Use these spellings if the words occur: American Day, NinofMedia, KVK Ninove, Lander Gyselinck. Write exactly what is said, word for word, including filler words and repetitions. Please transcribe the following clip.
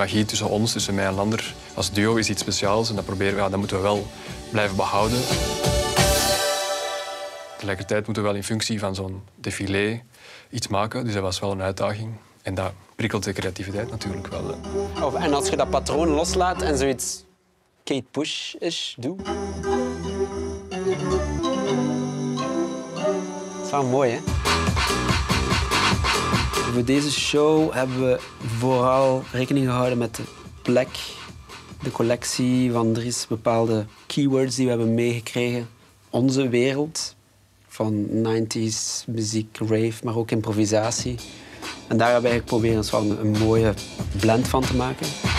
magie tussen ons, tussen mij en Lander, als duo is iets speciaals en dat, proberen we, ja, dat moeten we wel blijven behouden. Tegelijkertijd moeten we wel in functie van zo'n défilé iets maken, dus dat was wel een uitdaging. En dat prikkelt de creativiteit natuurlijk wel. Of, en als je dat patroon loslaat en zoiets Kate Bush-ish doet? Dat is wel mooi, hè? Voor deze show hebben we vooral rekening gehouden met de plek, de collectie van er is bepaalde keywords die we hebben meegekregen. Onze wereld, van negentiger jaren muziek, rave, maar ook improvisatie. En daar hebben we eigenlijk proberen een mooie blend van te maken.